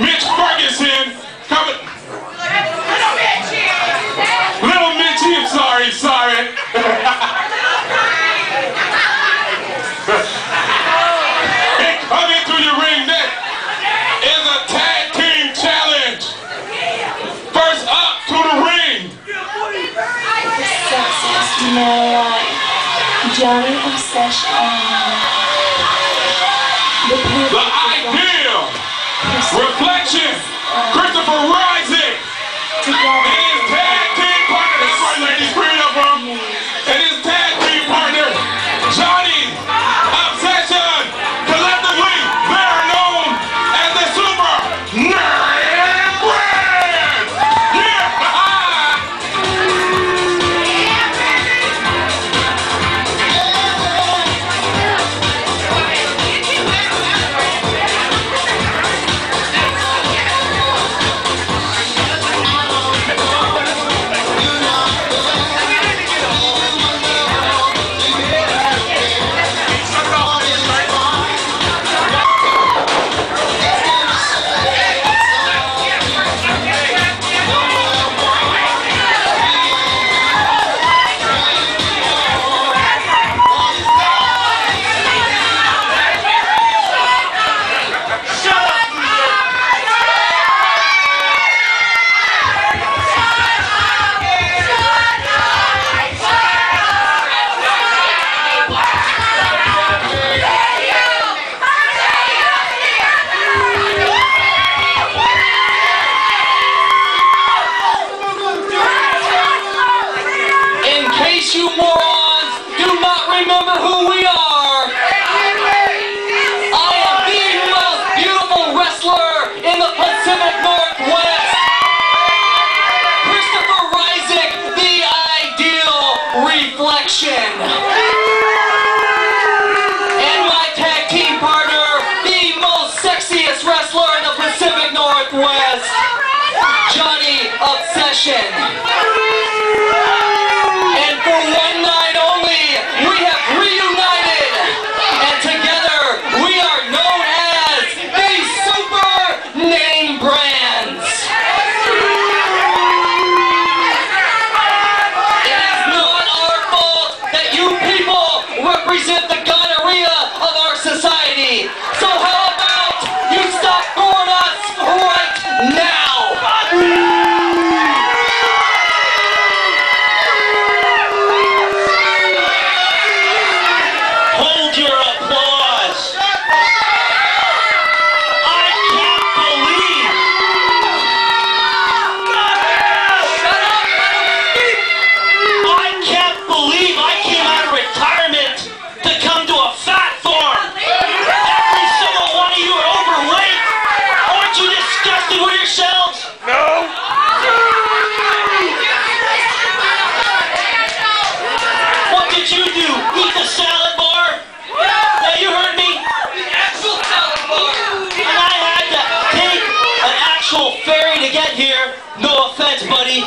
Mitch Ferguson coming. Little Mitchie, I'm sorry, And coming through your ring next is a tag team challenge. First up to the ring. Johnny Obsession. The ideal reflection, Christopher Ryseck, and his tag team partner. That's right, ladies, bring it up for him. And his tag team partner, Johnny Obsession. Collectively, they are known as the Super Nerd Brand. You morons do not remember who we are. I am the most beautiful wrestler in the Pacific Northwest, Christopher Ryseck, the ideal reflection, and my tag team partner, the most sexiest wrestler in the Pacific Northwest, Johnny Obsession. Fairy to get here. No offense, buddy.